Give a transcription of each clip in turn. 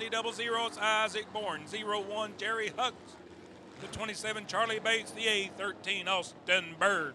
00's Isaac Bourne, 01 Jerry Hucks, the 27 Charlie Bates, the A13 Austin Bird.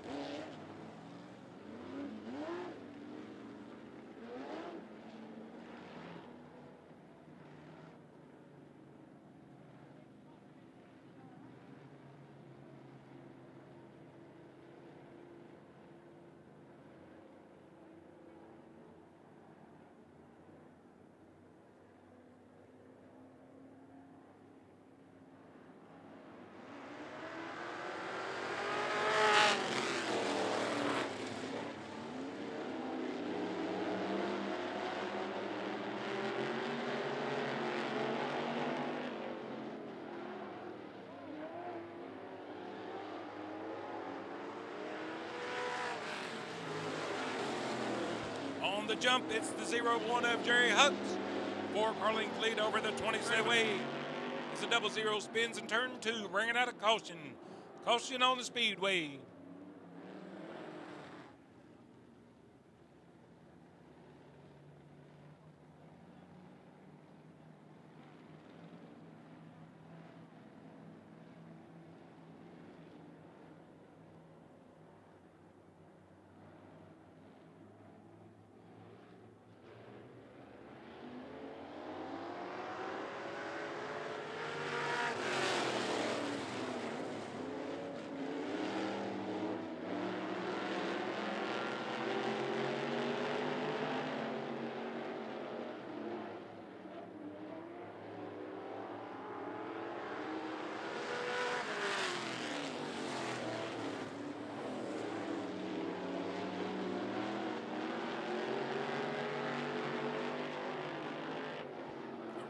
The jump, it's the 01 of Jerry Hucks for Carling Fleet over the 27 way. It's a 00 spins and turn two, bringing out a caution. Caution on the speedway.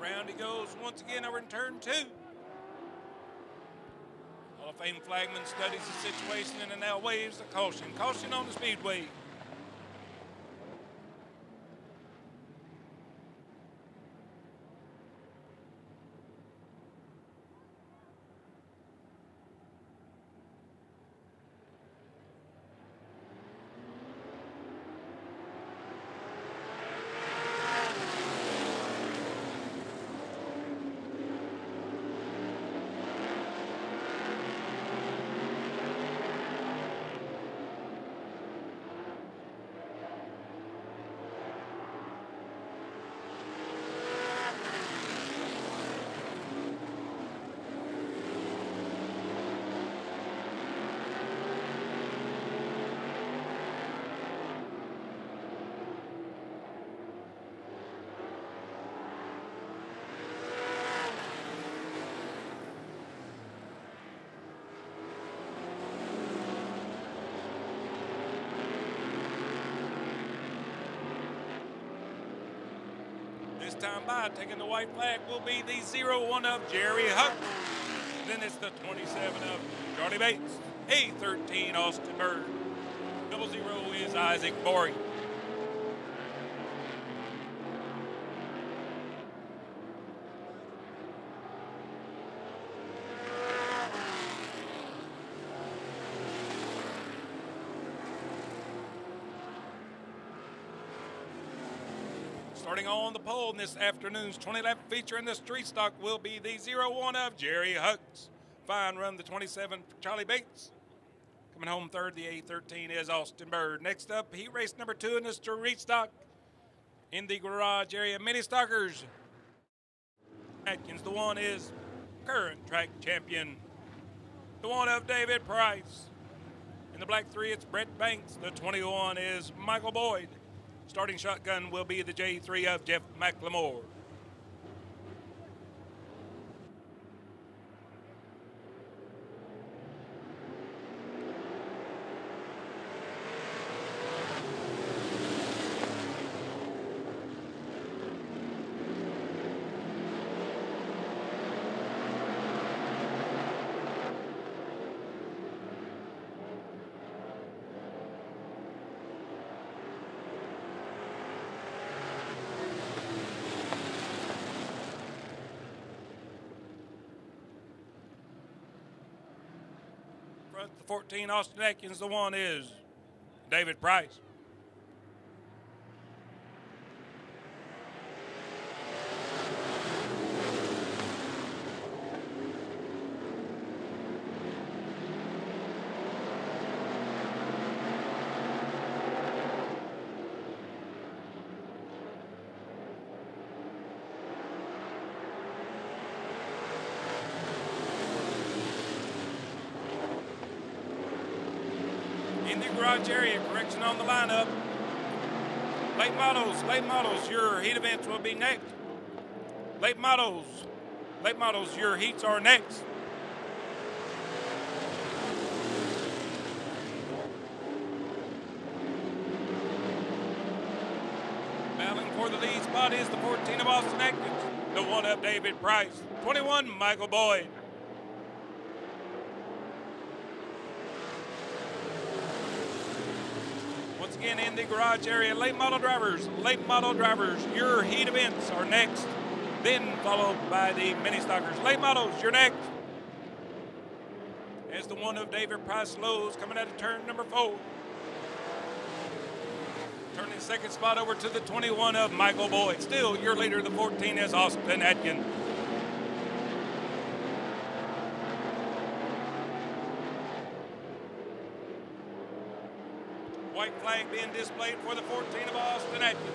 Round he goes once again over in turn two. Hall of Fame flagman studies the situation and now waves the caution. Caution on the speedway. This time by, taking the white flag will be the 01 of Jerry Huck. Then it's the 27 of Charlie Bates, A13 Austin Bird. 00 is Isaac Borey. Starting on the pole in this afternoon's 20-lap feature in the street stock will be the 01 of Jerry Hucks. Fine run, the 27 for Charlie Bates. Coming home third, the A13 is Austin Bird. Next up, heat race number 2 in the street stock in the garage area. Mini stockers. Atkins, the 1 is current track champion, the 1 of David Price. In the black 3, it's Brett Banks. The 21 is Michael Boyd. Starting shotgun will be the J3 of Jeff McLemore. The 14 Austin Atkins, the 1 is David Price. brand new garage area. Correction on the lineup. Late models, your heat events will be next. Late models, your heats are next. Battling for the lead spot is the 14 of Austin Atkins, the 1 of David Price, 21 Michael Boyd. Once again in the garage area, late model drivers, your heat events are next. Then followed by the mini stockers. Late models, you're next. As the 1 of David Price Lowe's coming out of turn number 4. Turning second spot over to the 21 of Michael Boyd. Still your leader, the 14 is Austin Atkins. White flag being displayed for the 14 of Austin Atkins.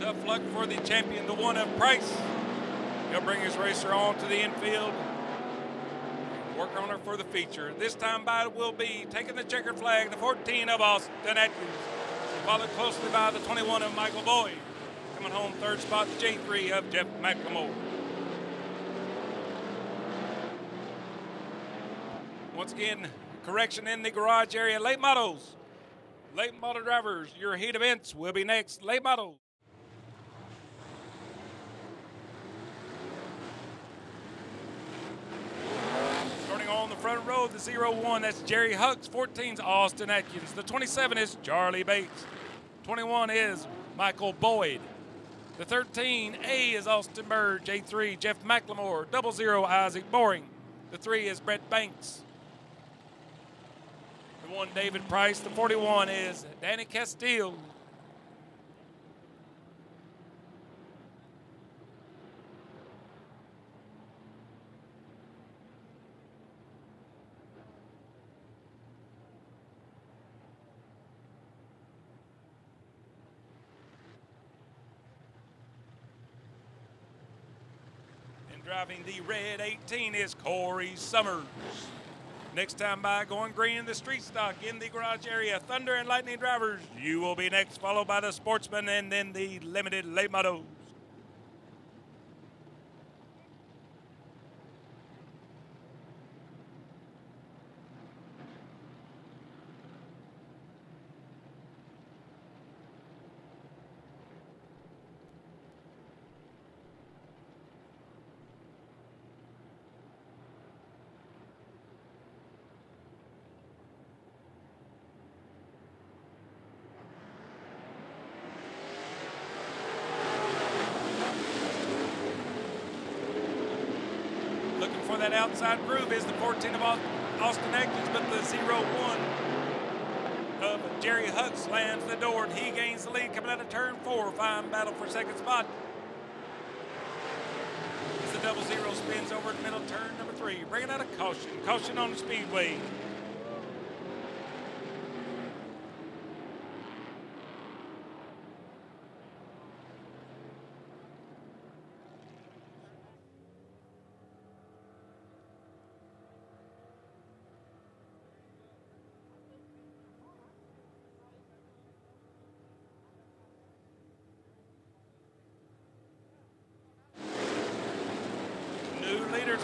Tough luck for the champion, the 1 of Price. He'll bring his racer on to the infield. Work on her for the feature. This time by will be taking the checkered flag, the 14 of Austin Atkins. Followed closely by the 21 of Michael Boyd. Coming home third spot, the J3 of Jeff McLemore. Once again, correction in the garage area. Late models. Late model drivers, your heat events will be next. Late models. On the front row, the 01, that's Jerry Hucks. 14's Austin Atkins. The 27 is Charlie Bates. 21 is Michael Boyd. The 13 A is Austin Burge. J3 Jeff McLemore. 00 Isaac Boring. The 3 is Brett Banks. The 1 David Price. The 41 is Danny Castile. Driving the red 18 is Corey Summers. Next time by going green in the street stock in the garage area. Thunder and Lightning drivers, you will be next, followed by the Sportsman and then the limited late models. For that outside groove is the 14 of Austin Atkins, but the 01 of Jerry Hucks lands the door, and he gains the lead coming out of turn 4. Fine battle for second spot. As the 00 spins over to middle turn number 3, bringing out a caution. Caution on the speedway.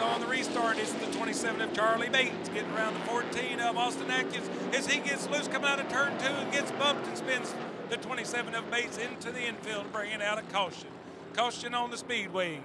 On the restart, it's the 27 of Charlie Bates getting around the 14 of Austin Atkins as he gets loose coming out of turn 2 and gets bumped and spins the 27 of Bates into the infield, bringing out a caution. Caution on the speedway.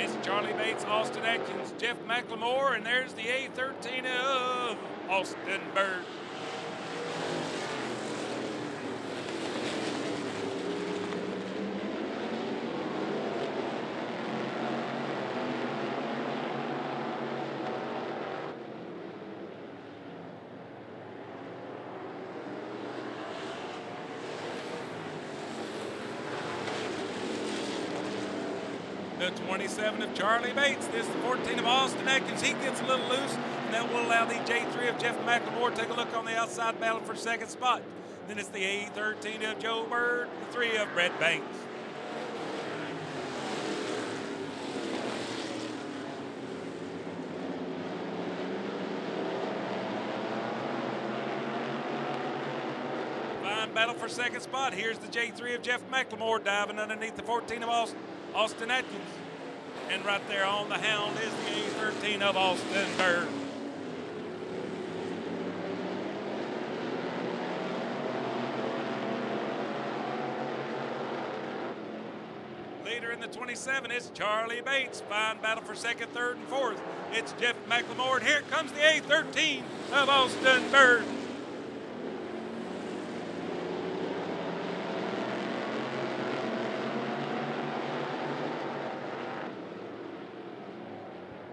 It's Charlie Bates, Austin Atkins, Jeff McLemore, and there's the A13 of Austin Bird. the 27 of Charlie Bates. This is the 14 of Austin Atkins. He gets a little loose, and that will allow the J3 of Jeff McLemore to take a look on the outside battle for second spot. Then it's the A13 of Joe Bird, the 3 of Brett Banks. Battle for second spot. Here's the J3 of Jeff McLemore diving underneath the 14 of Austin Atkins. And right there on the hound is the A13 of Austin Burge. Leader in the 27 is Charlie Bates. Fine battle for second, third, and fourth. It's Jeff McLemore. And here comes the A13 of Austin Burge.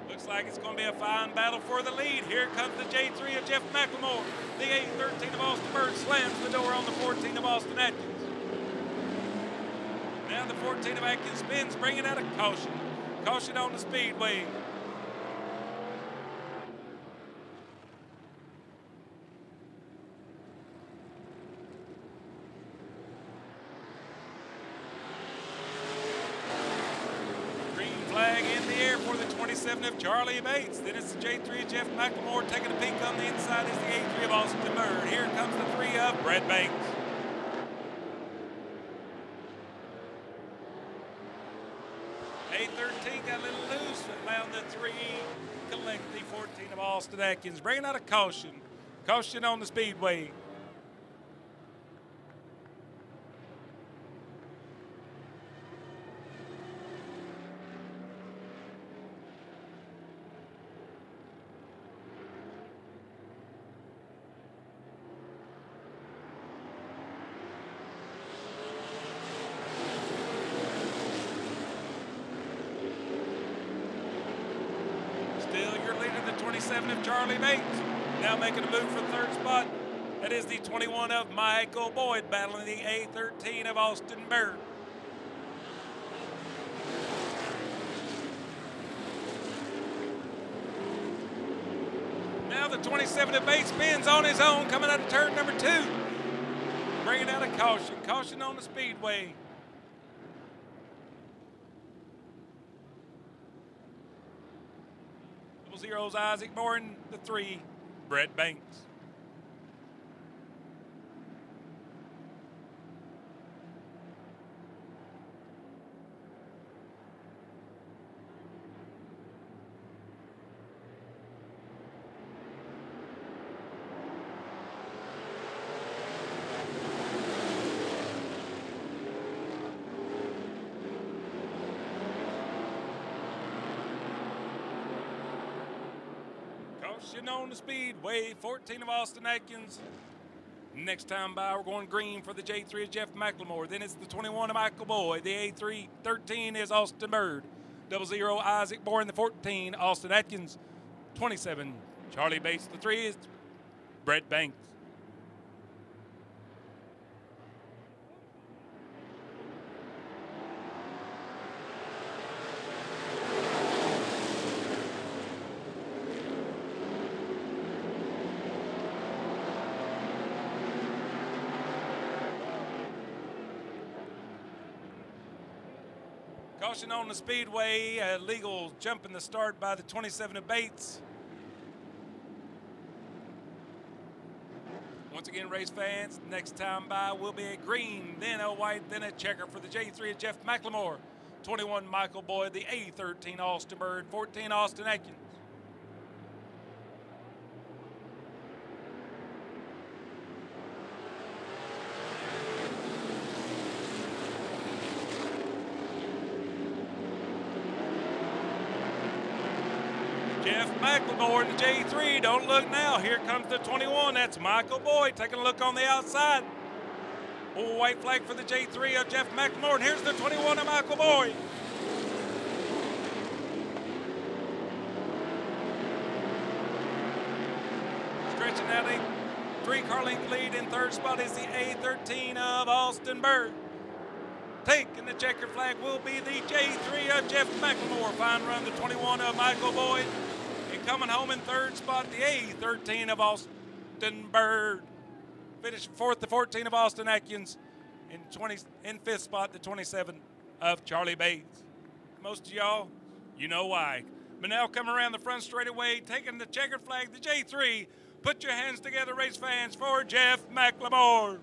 Looks like it's going to be a fine battle for the lead. Here comes the J3 of Jeff McLemore. The A13 of Austin Bird slams the door on the 14 of Austin Atkins. Now the 14 of Atkins spins, bringing out a caution. Caution on the speedway. Of Charlie Bates. Then it's the J3 of Jeff McLemore. Taking a peek on the inside is the A3 of Austin Bird. Here comes the 3 of Brett Banks. A13 got a little loose, allowing the 3 collect the 14 of Austin Atkins. Bringing out a caution. Caution on the speedway. Of Charlie Bates, now making a move for third spot. That is the 21 of Michael Boyd, battling the A13 of Austin Bird. Now the 27 of Bates spins on his own, coming out of turn number 2. Bringing out a caution, caution on the speedway. Zeros Isaac Bourne, the 3, Brett Banks. On the speedway, 14 of Austin Atkins. Next time by, we're going green for the J3 of Jeff McLemore. Then it's the 21 of Michael Boyd. The A3 13 is Austin Bird. 00 Isaac Bourne, the 14 Austin Atkins. 27 Charlie Bates, the 3 is Brett Banks. Caution on the speedway, a legal jump in the start by the 27 of Bates. Once again, race fans, next time by will be a green, then a white, then a checker for the J3 of Jeff McLemore. 21 Michael Boyd, the A13 Austin Bird, 14 Austin Atkins. Jeff McLemore in the J3, don't look now. Here comes the 21, that's Michael Boyd taking a look on the outside. Oh, white flag for the J3 of Jeff McLemore, and here's the 21 of Michael Boyd. Stretching out a 3 Carling Fleet in third spot is the A13 of Austin Bird. Taking the checkered flag will be the J3 of Jeff McLemore. Fine run, the 21 of Michael Boyd. And coming home in third spot, the A13 of Austin Bird. Finished fourth, the 14 of Austin Atkins. In fifth spot, the 27 of Charlie Bates. Most of y'all, you know why. Manel coming around the front straightaway, taking the checkered flag, the J3. Put your hands together, race fans, for Jeff McLemore.